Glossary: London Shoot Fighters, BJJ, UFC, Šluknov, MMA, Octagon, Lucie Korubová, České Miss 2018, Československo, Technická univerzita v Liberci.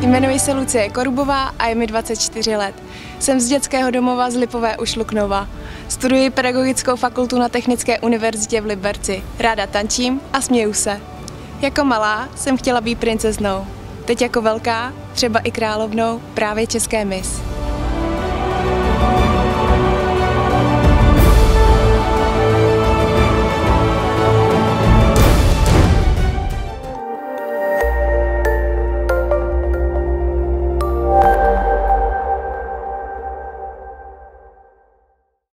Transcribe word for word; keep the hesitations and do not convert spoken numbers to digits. Jmenuji se Lucie Korubová a je mi dvacet čtyři let. Jsem z dětského domova z Lipové u Šluknova. Studuji pedagogickou fakultu na Technické univerzitě v Liberci. Ráda tančím a směju se. Jako malá jsem chtěla být princeznou. Teď jako velká, třeba i královnou, právě České Miss.